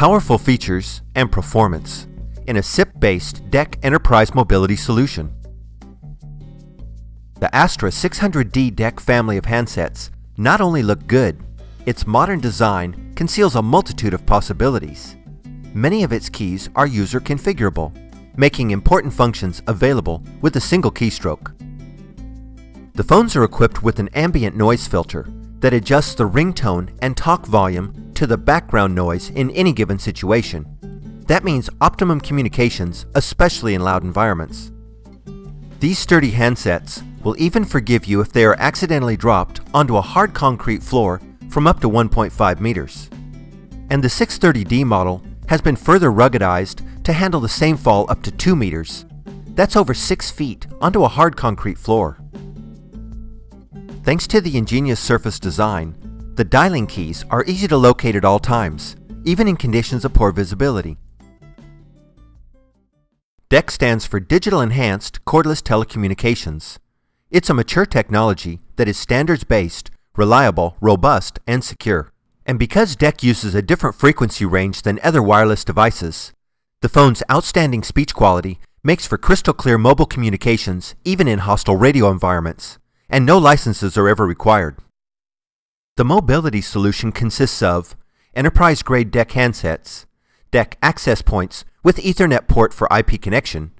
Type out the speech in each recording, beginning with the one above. powerful features, and performance in a SIP-based DECT enterprise mobility solution. The Aastra 600d DECT family of handsets not only look good, its modern design conceals a multitude of possibilities. Many of its keys are user configurable, making important functions available with a single keystroke. The phones are equipped with an ambient noise filter that adjusts the ringtone and talk volume to the background noise in any given situation. That means optimum communications, especially in loud environments. These sturdy handsets will even forgive you if they are accidentally dropped onto a hard concrete floor from up to 1.5 meters. And the 630d model has been further ruggedized to handle the same fall up to 2 meters. That's over 6 feet onto a hard concrete floor. Thanks to the ingenious surface design, the dialing keys are easy to locate at all times, even in conditions of poor visibility. DECT stands for Digital Enhanced Cordless Telecommunications. It's a mature technology that is standards-based, reliable, robust, and secure. And because DECT uses a different frequency range than other wireless devices, the phone's outstanding speech quality makes for crystal clear mobile communications even in hostile radio environments, and no licenses are ever required. The mobility solution consists of enterprise-grade DECT handsets, DECT access points with Ethernet port for IP connection,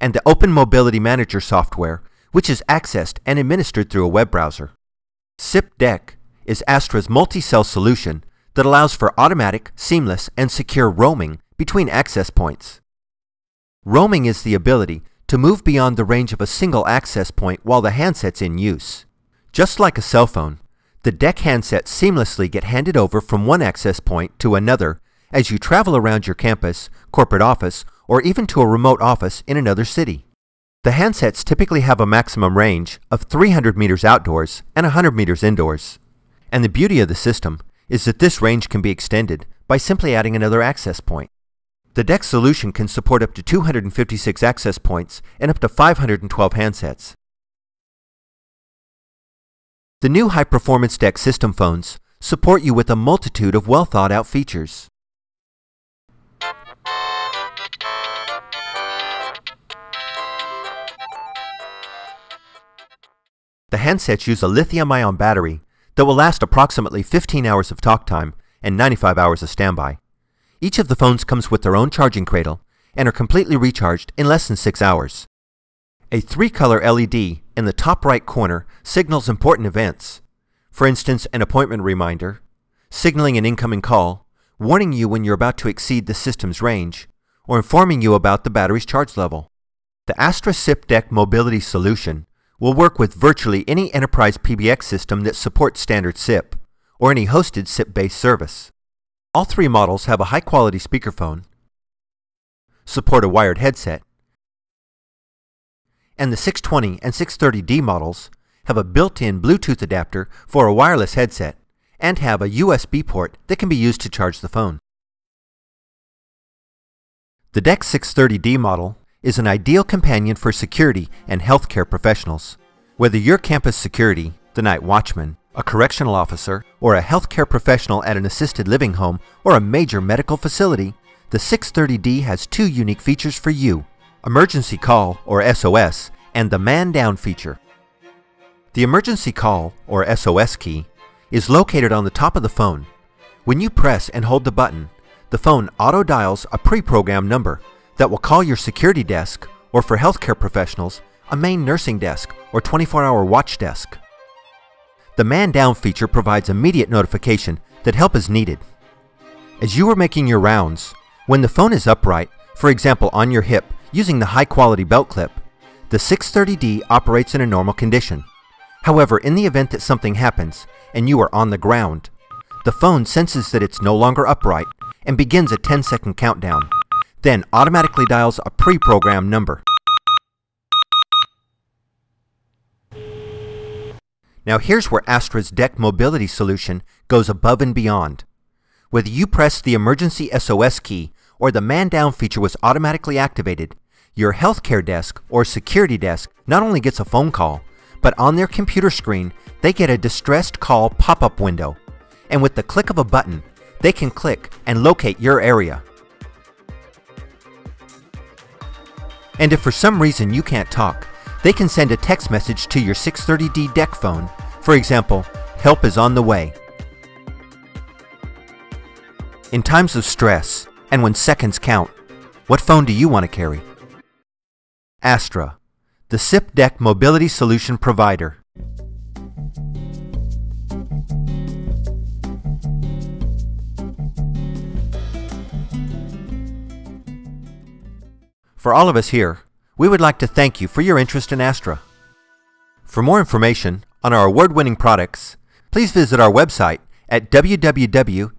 and the Open Mobility Manager software, which is accessed and administered through a web browser. SIP-DECT is Aastra's multi-cell solution that allows for automatic, seamless, and secure roaming between access points. Roaming is the ability to move beyond the range of a single access point while the handset's in use. Just like a cell phone, the DECT handsets seamlessly get handed over from one access point to another as you travel around your campus, corporate office, or even to a remote office in another city. The handsets typically have a maximum range of 300 meters outdoors and 100 meters indoors. And the beauty of the system is that this range can be extended by simply adding another access point. The DECT solution can support up to 256 access points and up to 512 handsets. The new high-performance DECT system phones support you with a multitude of well-thought-out features. The handsets use a lithium-ion battery that will last approximately 15 hours of talk time and 95 hours of standby. Each of the phones comes with their own charging cradle and are completely recharged in less than 6 hours. A 3-color LED in the top right corner signals important events. For instance, an appointment reminder, signaling an incoming call, warning you when you're about to exceed the system's range, or informing you about the battery's charge level. The Aastra SIP-DECT mobility solution will work with virtually any enterprise PBX system that supports standard SIP, or any hosted SIP-based service. All three models have a high-quality speakerphone, support a wired headset, and the 620 and 630D models have a built-in Bluetooth adapter for a wireless headset and have a USB port that can be used to charge the phone. The DECT 630D model is an ideal companion for security and healthcare professionals. Whether you're campus security, the night watchman, a correctional officer, or a healthcare professional at an assisted living home or a major medical facility, the 630D has two unique features for you: emergency call, or SOS, and the man down feature. The emergency call, or SOS key, is located on the top of the phone. When you press and hold the button, the phone auto-dials a pre-programmed number that will call your security desk, or for healthcare professionals, a main nursing desk or 24-hour watch desk. The man down feature provides immediate notification that help is needed. As you are making your rounds, when the phone is upright, for example on your hip using the high-quality belt clip, the 630D operates in a normal condition. However, in the event that something happens and you are on the ground, the phone senses that it's no longer upright and begins a 10-second countdown, then automatically dials a pre-programmed number. Now here's where Aastra's DECT mobility solution goes above and beyond. Whether you pressed the emergency SOS key or the man down feature was automatically activated, your healthcare desk or security desk not only gets a phone call, but on their computer screen they get a distressed call pop-up window. And with the click of a button, they can click and locate your area. And if for some reason you can't talk, they can send a text message to your 630d DECT phone, for example, "Help is on the way." In times of stress, and when seconds count, what phone do you want to carry? Aastra, the SIP-DECT mobility solution provider. For all of us here, we would like to thank you for your interest in Aastra. For more information on our award-winning products, please visit our website at www.aastra.com.